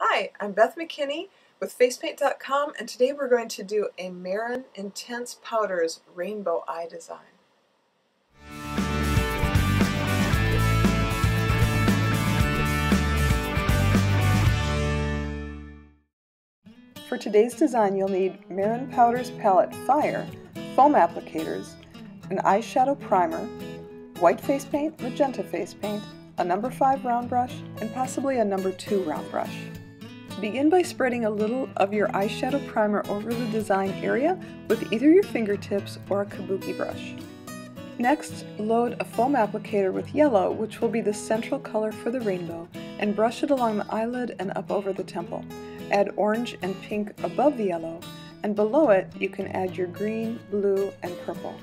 Hi, I'm Beth McKinney with Facepaint.com, and today we're going to do a Mehron Intense Powders Rainbow Eye design. For today's design, you'll need Mehron Powders Palette Fire, foam applicators, an eyeshadow primer, white face paint, magenta face paint, a number 5 round brush, and possibly a number 2 round brush. Begin by spreading a little of your eyeshadow primer over the design area with either your fingertips or a kabuki brush. Next, load a foam applicator with yellow, which will be the central color for the rainbow, and brush it along the eyelid and up over the temple. Add orange and pink above the yellow, and below it you can add your green, blue, and purple.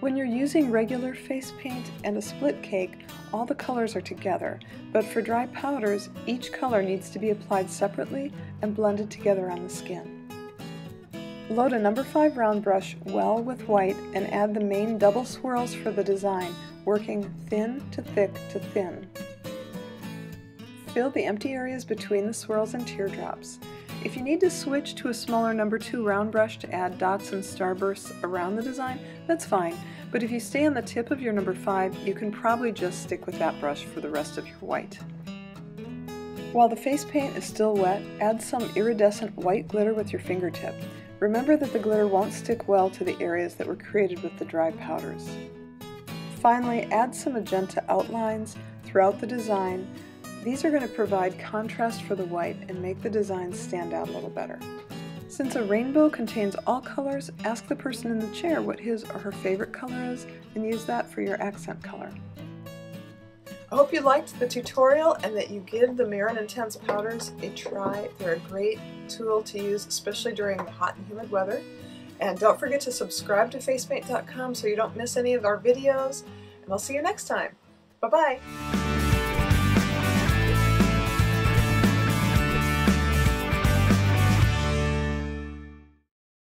When you're using regular face paint and a split cake, all the colors are together, but for dry powders, each color needs to be applied separately and blended together on the skin. Load a number 5 round brush well with white and add the main double swirls for the design, working thin to thick to thin. Fill the empty areas between the swirls and teardrops. If you need to switch to a smaller number 2 round brush to add dots and starbursts around the design, that's fine, but if you stay on the tip of your number 5, you can probably just stick with that brush for the rest of your white. While the face paint is still wet, add some iridescent white glitter with your fingertip. Remember that the glitter won't stick well to the areas that were created with the dry powders. Finally, add some magenta outlines throughout the design. These are going to provide contrast for the white and make the design stand out a little better. Since a rainbow contains all colors, ask the person in the chair what his or her favorite color is and use that for your accent color. I hope you liked the tutorial and that you give the Mehron Intense Powders a try. They're a great tool to use, especially during the hot and humid weather. And don't forget to subscribe to facepaint.com so you don't miss any of our videos. And I'll see you next time. Bye-bye!